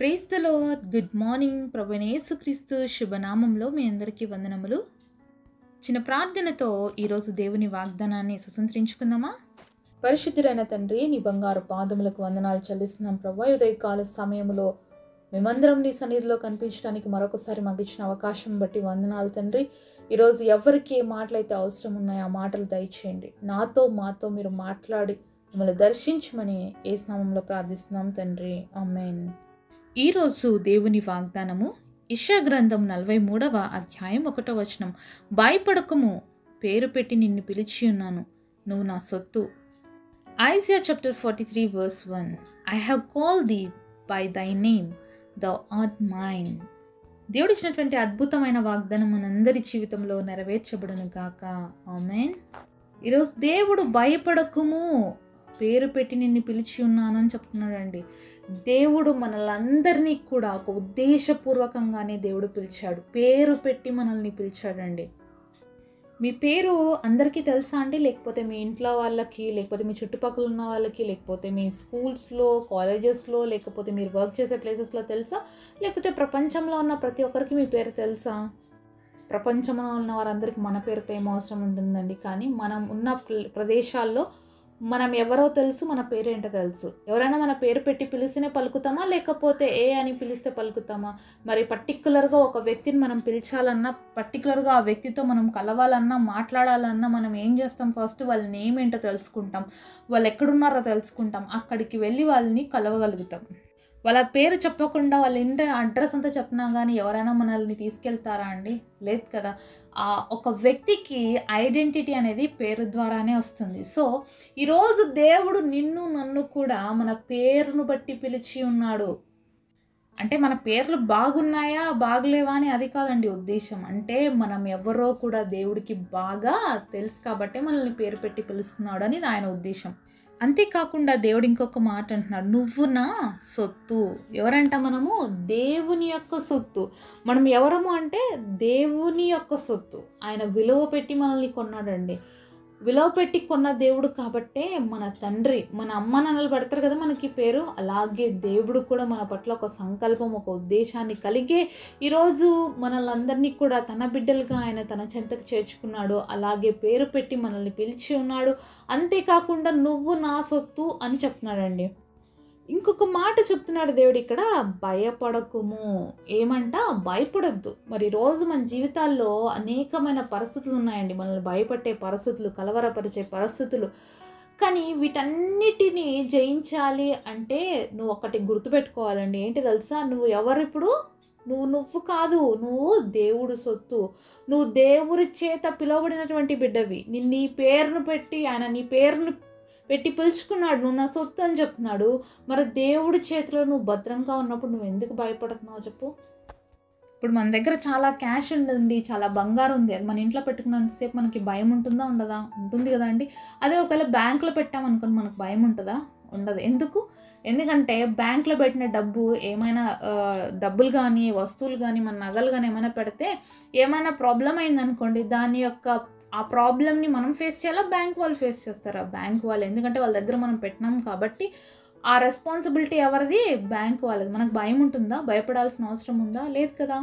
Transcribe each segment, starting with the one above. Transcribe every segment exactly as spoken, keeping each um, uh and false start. Praise the lord. Good morning. ప్రభువైన యేసుక్రీస్తు శుభనామంలో మీ అందరికీ వందనములు. చిన్న ప్రార్థనతో ఈరోజు దేవుని వాగ్దానాన్ని సుసంత్రించుకుందామా? పరిశుద్ధుడైన తండ్రి, నీ బంగారు పాదములకు వందనాలు చెల్లిస్తున్నాం ప్రభువా. ఉదయకాల సమయంలో మేమందరం నీ సన్నిధిలో కనిపించడానికి మరొకసారి మాకు ఇచ్చిన అవకాశం బట్టి వందనాలు తండ్రి. ఈరోజు ఎవరికి ఏ మాటలైతే అవసరం ఉన్నాయో ఆ మాటలు దయచేయండి. నాతో మాతో మీరు మాట్లాడి మిమ్మల్ని దర్శించమని యేసు నామములో ప్రార్థిస్తున్నాం తండ్రి, ఆమేన్. ఈరోజు దేవుని వాగ్దానము యెషయా గ్రంథం నలభై మూడవ అధ్యాయం ఒకటో వచనం. భయపడకము, పేరు పెట్టి నిన్ను పిలిచి ఉన్నాను, నువ్వు నా సొత్తు. Isaiah chapter forty three verse one. I have call thee by thy name, thou art mine. దేవుడు ఇచ్చినటువంటి అద్భుతమైన వాగ్దానం మనందరి జీవితంలో నెరవేర్చబడును గాక, ఆమెన్. ఈరోజు దేవుడు భయపడకము, పేరు పెట్టి నిన్ను పిలిచి ఉన్నానని చెప్తున్నాడండి. దేవుడు మనలందరినీ కూడా ఒక ఉద్దేశపూర్వకంగానే దేవుడు పిలిచాడు, పేరు పెట్టి మనల్ని పిలిచాడండి. మీ పేరు అందరికీ తెలుసా అండి? లేకపోతే మీ ఇంట్లో వాళ్ళకి, లేకపోతే మీ చుట్టుపక్కల ఉన్న వాళ్ళకి, లేకపోతే మీ స్కూల్స్లో, కాలేజెస్లో, లేకపోతే మీరు వర్క్ చేసే ప్లేసెస్లో తెలుసా? లేకపోతే ప్రపంచంలో ఉన్న ప్రతి ఒక్కరికి మీ పేరు తెలుసా? ప్రపంచంలో ఉన్న వారందరికీ మన పేరుతో ఏం అవసరం ఉంటుందండి? కానీ మనం ఉన్న ప్రదేశాల్లో మనం ఎవరో తెలుసు, మన పేరేంటో తెలుసు. ఎవరైనా మన పేరు పెట్టి పిలిస్తేనే పలుకుతామా, లేకపోతే ఏ అని పిలిస్తే పలుకుతామా? మరి పర్టిక్యులర్గా ఒక వ్యక్తిని మనం పిలిచాలన్నా, పర్టికులర్గా ఆ వ్యక్తితో మనం కలవాలన్నా, మాట్లాడాలన్నా మనం ఏం చేస్తాం? ఫస్ట్ వాళ్ళ నేమ్ ఏంటో తెలుసుకుంటాం, వాళ్ళు ఎక్కడున్నారో తెలుసుకుంటాం, అక్కడికి వెళ్ళి వాళ్ళని కలవగలుగుతాం. వాళ్ళ పేరు చెప్పకుండా, వాళ్ళ ఇంటి అడ్రస్ అంతా చెప్పినా కానీ ఎవరైనా మనల్ని తీసుకెళ్తారా అండి? లేదు కదా. ఒక వ్యక్తికి ఐడెంటిటీ అనేది పేరు ద్వారానే వస్తుంది. సో ఈరోజు దేవుడు నిన్ను నన్ను కూడా మన పేరును బట్టి పిలిచి ఉన్నాడు. అంటే మన పేర్లు బాగున్నాయా బాగలేవా అని అది కాదండి ఉద్దేశం. అంటే మనం ఎవరో కూడా దేవుడికి బాగా తెలుసు కాబట్టి మనల్ని పేరు పెట్టి పిలుస్తున్నాడు అని ఆయన ఉద్దేశం. అంతేకాకుండా దేవుడు ఇంకొక మాట అంటున్నాడు, నువ్వు నా సొత్తు. ఎవరంట? మనము దేవుని యొక్క సొత్తు. మనం ఎవరము అంటే దేవుని యొక్క సొత్తు. ఆయన విలువ పెట్టి మనల్ని కొన్నాడండి. విలువ పెట్టి కొన్న దేవుడు కాబట్టే మన తండ్రి, మన అమ్మ నాన్నలు పెడతారు కదా మనకి పేరు, అలాగే దేవుడు కూడా మన పట్ల ఒక సంకల్పం, ఒక ఉద్దేశాన్ని కలిగే ఈరోజు మనల్ని కూడా తన బిడ్డలుగా ఆయన తన చెంతకు చేర్చుకున్నాడు. అలాగే పేరు పెట్టి మనల్ని పిలిచి ఉన్నాడు. అంతేకాకుండా నువ్వు నా సొత్తు అని చెప్తున్నాడండి. ఇంకొక మాట చెప్తున్నాడు దేవుడు ఇక్కడ, భయపడకుము. ఏమంట? భయపడద్దు. మరి రోజు మన జీవితాల్లో అనేకమైన పరిస్థితులు ఉన్నాయండి, మనల్ని భయపట్టే పరిస్థితులు, కలవరపరిచే పరిస్థితులు. కానీ వీటన్నిటిని జయించాలి అంటే నువ్వు ఒకటి గుర్తుపెట్టుకోవాలండి. ఏంటి తెలుసా? నువ్వు ఎవరిప్పుడు నువ్వు నువ్వు కాదు, నువ్వు దేవుడు సొత్తు. నువ్వు దేవుడి చేత పిలువబడినటువంటి బిడ్డవి. నిన్ను నీ పేరును పెట్టి ఆయన నీ పేరును పెట్టి పిలుచుకున్నాడు. నువ్వు నా సొత్తు అని చెప్తున్నాడు. మరి దేవుడి చేతిలో నువ్వు భద్రంగా ఉన్నప్పుడు నువ్వు ఎందుకు భయపడుతున్నావు చెప్పు? ఇప్పుడు మన దగ్గర చాలా క్యాష్ ఉందండి, చాలా బంగారం ఉంది, అది మన ఇంట్లో పెట్టుకున్నంతసేపు మనకి భయం ఉంటుందా ఉండదా? ఉంటుంది కదా అండి. అదే ఒకవేళ బ్యాంకులో పెట్టామనుకోండి, మనకు భయం ఉంటుందా? ఉండదు. ఎందుకు? ఎందుకంటే బ్యాంకులో పెట్టిన డబ్బు ఏమైనా డబ్బులు కానీ, వస్తువులు కానీ, మన నగలు కానీ ఏమైనా పెడితే ఏమైనా ప్రాబ్లం అయిందనుకోండి, దాని యొక్క ఆ ప్రాబ్లమ్ని మనం ఫేస్ చేయాలా, బ్యాంక్ వాళ్ళు ఫేస్ చేస్తారా? బ్యాంక్ వాళ్ళు. ఎందుకంటే వాళ్ళ దగ్గర మనం పెట్టినాం కాబట్టి ఆ రెస్పాన్సిబిలిటీ ఎవరిది? బ్యాంక్ వాళ్ళది. మనకు భయం ఉంటుందా? భయపడాల్సిన అవసరం ఉందా? లేదు కదా.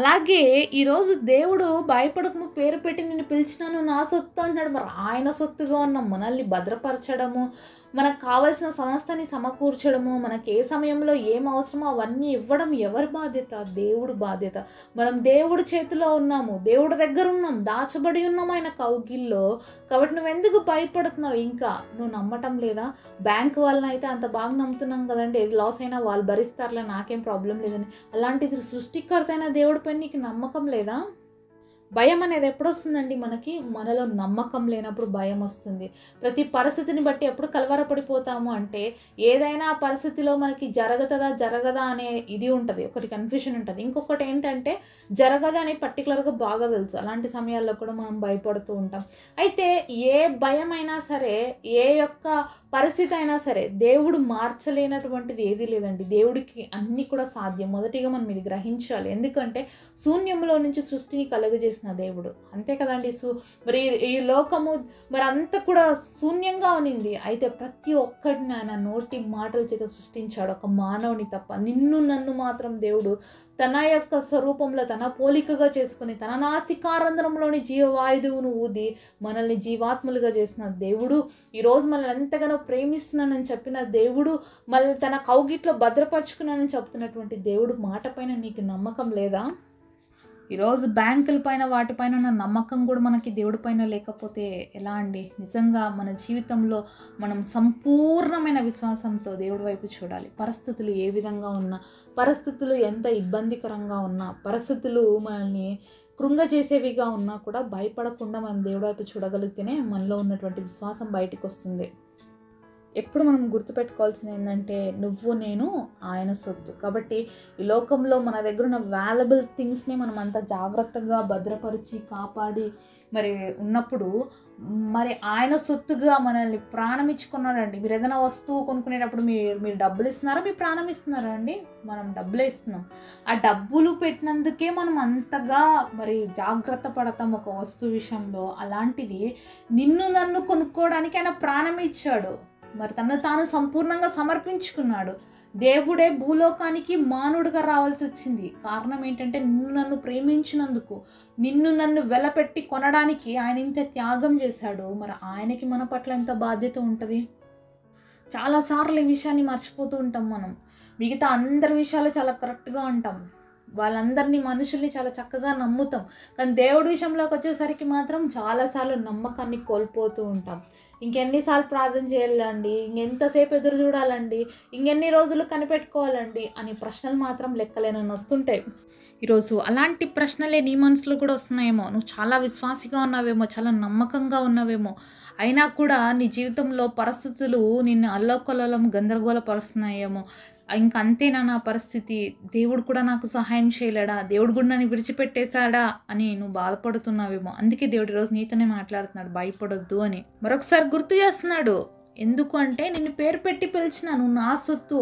అలాగే ఈరోజు దేవుడు భయపడకము, పేరు పెట్టి నేను పిలిచినాను, నా సొత్తు అంటున్నాడు. మరి ఆయన సొత్తుగా ఉన్న మనల్ని భద్రపరచడము, మనకు కావాల్సిన సమస్తాన్ని సమకూర్చడము, మనకు ఏ సమయంలో ఏం అవసరమో అవన్నీ ఇవ్వడం ఎవరి బాధ్యత? దేవుడు బాధ్యత. మనం దేవుడి చేతిలో ఉన్నాము, దేవుడి దగ్గర ఉన్నాం, దాచబడి ఉన్నాం ఆయన కౌగిల్లో. కాబట్టి నువ్వెందుకు భయపడుతున్నావు? ఇంకా నువ్వు నమ్మటం లేదా? బ్యాంక్ వాళ్ళని అయితే అంత బాగా నమ్ముతున్నాం కదండి, ఏది లాస్ అయినా వాళ్ళు భరిస్తారులే, నాకేం ప్రాబ్లం లేదని. అలాంటిది సృష్టికర్త అయిన దేవుడిపై నీకు నమ్మకం లేదా? భయం అనేది ఎప్పుడు వస్తుందండి మనకి? మనలో నమ్మకం లేనప్పుడు భయం వస్తుంది. ప్రతి పరిస్థితిని బట్టి ఎప్పుడు కలవరపడిపోతాము అంటే, ఏదైనా పరిస్థితిలో మనకి జరగదా జరగదా అనే ఇది ఉంటుంది, ఒకటి కన్ఫ్యూషన్ ఉంటుంది. ఇంకొకటి ఏంటంటే జరగదా అని పర్టికులర్గా బాగా తెలుసు. అలాంటి సమయాల్లో కూడా మనం భయపడుతూ ఉంటాం. అయితే ఏ భయం అయినా సరే, ఏ యొక్క పరిస్థితి అయినా సరే దేవుడు మార్చలేనటువంటిది ఏదీ లేదండి. దేవుడికి అన్నీ కూడా సాధ్యం. మొదటిగా మనం ఇది గ్రహించాలి. ఎందుకంటే శూన్యంలో నుంచి సృష్టిని కలుగజేసిన చేసిన దేవుడు అంతే కదండి. సో మరి ఈ లోకము మరి అంతా కూడా శూన్యంగా ఉన్నింది. అయితే ప్రతి ఒక్కడిని ఆయన నోటి మాటల చేత సృష్టించాడు, ఒక మానవుని తప్ప. నిన్ను నన్ను మాత్రం దేవుడు తన యొక్క స్వరూపంలో తన పోలికగా చేసుకుని తన నాసికారంధ్రంలోని జీవవాయువును ఊది మనల్ని జీవాత్మలుగా చేసిన దేవుడు, ఈరోజు మనల్ని ఎంతగానో ప్రేమిస్తున్నానని చెప్పిన దేవుడు, మళ్ళీ తన కౌగిట్లో భద్రపరుచుకున్నానని చెప్తున్నటువంటి దేవుడు మాట పైన నీకు నమ్మకం లేదా? ఈరోజు బ్యాంకుల పైన వాటిపైన ఉన్న నమ్మకం కూడా మనకి దేవుడి పైన లేకపోతే ఎలా అండి? నిజంగా మన జీవితంలో మనం సంపూర్ణమైన విశ్వాసంతో దేవుడి వైపు చూడాలి. పరిస్థితులు ఏ విధంగా ఉన్నా, పరిస్థితులు ఎంత ఇబ్బందికరంగా ఉన్నా, పరిస్థితులు మనల్ని కృంగజేసేవిగా ఉన్నా కూడా భయపడకుండా మనం దేవుడి వైపు చూడగలిగితేనే మనలో ఉన్నటువంటి విశ్వాసం బయటకు వస్తుంది. ఎప్పుడు మనం గుర్తుపెట్టుకోవాల్సింది ఏంటంటే నువ్వు నేను ఆయన సొత్తు. కాబట్టి ఈ లోకంలో మన దగ్గర ఉన్న వాల్యుబుల్ థింగ్స్ని మనం అంత జాగ్రత్తగా భద్రపరిచి కాపాడి మరి ఉన్నప్పుడు మరి ఆయన సొత్తుగా మనల్ని ప్రాణం ఇచ్చుకున్నాడండి. మీరు ఏదైనా వస్తువు కొనుక్కునేటప్పుడు మీరు మీరు డబ్బులు ఇస్తున్నారా, మీ ప్రాణం ఇస్తున్నారా అండి? మనం డబ్బులే ఇస్తున్నాం. ఆ డబ్బులు పెట్టినందుకే మనం అంతగా మరి జాగ్రత్త పడతాం ఒక వస్తువు విషయంలో. అలాంటిది నిన్ను నన్ను కొనుక్కోవడానికి ఆయన ప్రాణం ఇచ్చాడు. మరి తనను తాను సంపూర్ణంగా సమర్పించుకున్నాడు. దేవుడే భూలోకానికి మానవుడిగా రావాల్సి వచ్చింది. కారణం ఏంటంటే నిన్ను నన్ను ప్రేమించినందుకు, నిన్ను నన్ను వెలపెట్టి కొనడానికి ఆయన ఇంత త్యాగం చేశాడు. మరి ఆయనకి మన పట్ల ఎంత బాధ్యత ఉంటుంది? చాలాసార్లు ఈ విషయాన్ని మర్చిపోతూ ఉంటాం మనం. మిగతా అందరి విషయాలు చాలా కరెక్ట్గా ఉంటాం, వాళ్ళందరినీ మనుషుల్ని చాలా చక్కగా నమ్ముతాం. కానీ దేవుడి విషయంలోకి వచ్చేసరికి మాత్రం చాలాసార్లు నమ్మకాన్ని కోల్పోతూ ఉంటాం. ఇంకెన్నిసార్లు ప్రార్థన చేయాలండి, ఇంకెంతసేపు ఎదురు చూడాలండి, ఇంకెన్ని రోజులు కనిపెట్టుకోవాలండి అని ప్రశ్నలు మాత్రం లెక్కలేనని వస్తుంటాయి. ఈరోజు అలాంటి ప్రశ్నలే నీ మనసులో కూడా వస్తున్నాయేమో. నువ్వు చాలా విశ్వాసిగా ఉన్నావేమో, చాలా నమ్మకంగా ఉన్నావేమో, అయినా కూడా నీ జీవితంలో పరిస్థితులు నిన్ను అల్లోకల్లోలం గందరగోళపరుస్తున్నాయేమో. ఇంక అంతేనా నా పరిస్థితి, దేవుడు కూడా నాకు సహాయం చేయలేడా, దేవుడు కూడా నన్ను విడిచిపెట్టేశాడా అని నువ్వు బాధపడుతున్నావేమో. అందుకే దేవుడు ఈరోజు నీతోనే మాట్లాడుతున్నాడు, భయపడొద్దు అని మరొకసారి గుర్తు చేస్తున్నాడు. ఎందుకు అంటే నిన్ను పేరు పెట్టి పిలిచిన, నువ్వు నా సొత్తు,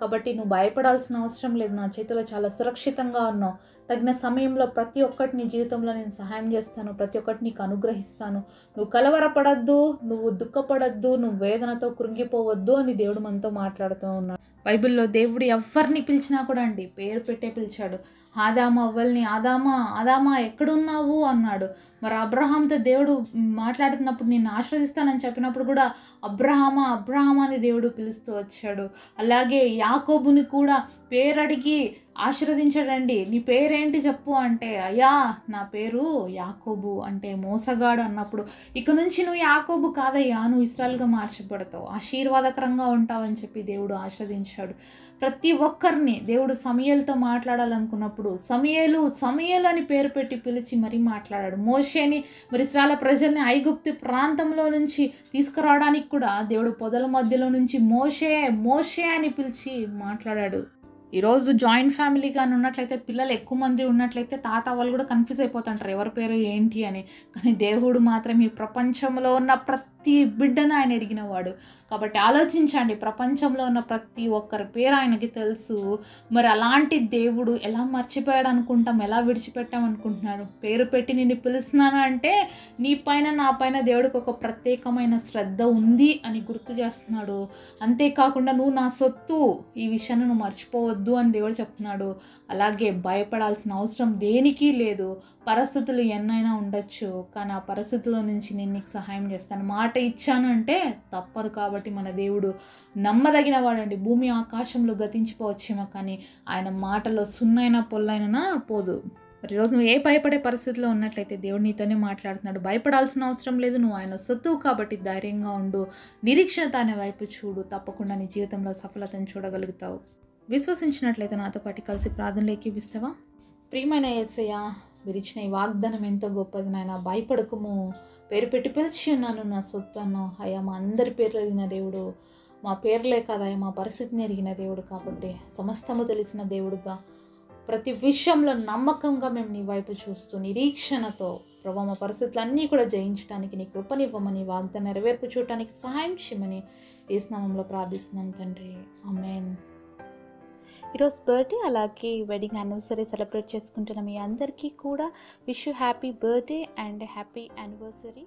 కాబట్టి నువ్వు భయపడాల్సిన అవసరం లేదు. నా చేతిలో చాలా సురక్షితంగా ఉన్నావు. తగిన సమయంలో ప్రతి ఒక్కటి నీ జీవితంలో నేను సహాయం చేస్తాను, ప్రతి ఒక్కటి నీకు అనుగ్రహిస్తాను. నువ్వు కలవరపడద్దు, నువ్వు దుఃఖపడద్దు, నువ్వు వేదనతో కృంగిపోవద్దు అని దేవుడు మనతో మాట్లాడుతూ ఉన్నాడు. బైబిల్లో దేవుడు ఎవరిని పిలిచినా కూడా అండి పేరు పెట్టే పిలిచాడు. ఆదామ అవ్వల్ని, ఆదామా ఆదామా ఎక్కడున్నావు అన్నాడు. మరి అబ్రహాంతో దేవుడు మాట్లాడుతున్నప్పుడు నేను ఆశీర్వదిస్తానని చెప్పినప్పుడు కూడా అబ్రహామా అబ్రహామా అని దేవుడు పిలుస్తూ వచ్చాడు. అలాగే యాకోబుని కూడా పేరు అడిగి ఆశీర్వదించాడండి. నీ పేరేంటి చెప్పు అంటే, అయ్యా నా పేరు యాకోబు అంటే మోసగాడు అన్నప్పుడు, ఇక నుంచి నువ్వు యాకోబు కాదయ్యా, నువ్వు ఇశ్రాయేలుగా మార్చబడతావు, ఆశీర్వాదకరంగా ఉంటావని చెప్పి దేవుడు ఆశీర్వదించాడు. ప్రతి ఒక్కరిని దేవుడు సమూయేలుతో మాట్లాడాలనుకున్నప్పుడు సమూయేలు సమూయేలు అని పేరు పెట్టి పిలిచి మరీ మాట్లాడాడు. మోషేని మరి ఇశ్రాయేలు ప్రజల్ని ఐగుప్తు ప్రాంతంలో నుంచి తీసుకురావడానికి కూడా దేవుడు పొదల మధ్యలో నుంచి మోషే మోషే అని పిలిచి మాట్లాడాడు. ఈరోజు జాయింట్ ఫ్యామిలీగా ఉన్నట్లయితే, పిల్లలు ఎక్కువ మంది ఉన్నట్లయితే తాత వాళ్ళు కూడా కన్ఫ్యూజ్ అయిపోతుంటారు ఎవరి పేరు ఏంటి అని. కానీ దేవుడు మాత్రం ఈ ప్రపంచంలో ఉన్న ప్రతి బిడ్డను ఆయన ఎరిగినవాడు. కాబట్టి ఆలోచించండి, ప్రపంచంలో ఉన్న ప్రతి ఒక్కరి పేరు ఆయనకి తెలుసు. మరి అలాంటి దేవుడు ఎలా మర్చిపోయాడు అనుకుంటాం, ఎలా విడిచిపెట్టామనుకుంటున్నాడు? పేరు పెట్టి నిన్ను పిలుస్తున్నాను అంటే నీ పైన నా పైన దేవుడికి ఒక ప్రత్యేకమైన శ్రద్ధ ఉంది అని గుర్తు చేస్తున్నాడు. అంతేకాకుండా నువ్వు నా సొత్తు, ఈ విషయాన్ని నువ్వు మర్చిపోవద్దు అని దేవుడు చెప్తున్నాడు. అలాగే భయపడాల్సిన అవసరం దేనికి లేదు. పరిస్థితులు ఎన్నైనా ఉండొచ్చు, కానీ ఆ పరిస్థితుల నుంచి నేను నీకు సహాయం చేస్తాను, మాట ఇచ్చాను అంటే తప్పరు. కాబట్టి మన దేవుడు నమ్మదగిన వాడండి. భూమి ఆకాశంలో గతించిపోవచ్చేమో, కానీ ఆయన మాటలో సున్నైనా పొల్లైనా పోదు. మరి ఈరోజు నువ్వు ఏ భయపడే పరిస్థితిలో ఉన్నట్లయితే దేవుడు నీతోనే మాట్లాడుతున్నాడు. భయపడాల్సిన అవసరం లేదు, నువ్వు ఆయన సొత్తువు కాబట్టి ధైర్యంగా ఉండు. నిరీక్షణతో ఆయన వైపు చూడు, తప్పకుండా నీ జీవితంలో సఫలతను చూడగలుగుతావు. విశ్వసించినట్లయితే నాతో పాటు కలిసి ప్రార్థనలు ఏకీపిస్తావా? ప్రియమైన యేసయ్య, మీరు ఇచ్చిన ఈ వాగ్దానం ఎంతో గొప్పది నాయన. భయపడకము, పేరు పెట్టి పిలిచి ఉన్నాను, నా సొత్తు అన్నావు అయ్యా. మా అందరి పేర్లు ఎరిగిన దేవుడు, మా పేర్లే కాదయ్యా మా పరిస్థితిని ఎరిగిన దేవుడు. కాబట్టి సమస్తము తెలిసిన దేవుడుగా ప్రతి విషయంలో నమ్మకంగా మేము నీ వైపు చూస్తూ నిరీక్షణతో ప్రభు మా పరిస్థితులన్నీ కూడా జయించడానికి నీ కృపనివ్వమని, వాగ్దానం నెరవేర్పు చూడటానికి సహాయం చేయమని యేసు నామములో ప్రార్థిస్తున్నాం తండ్రి. ఆమేన్. ఈరోజు బర్త్డే అలాగే వెడ్డింగ్ యానివర్సరీ సెలబ్రేట్ చేసుకుంటున్న మీ అందరికీ కూడా wish you happy birthday and happy anniversary.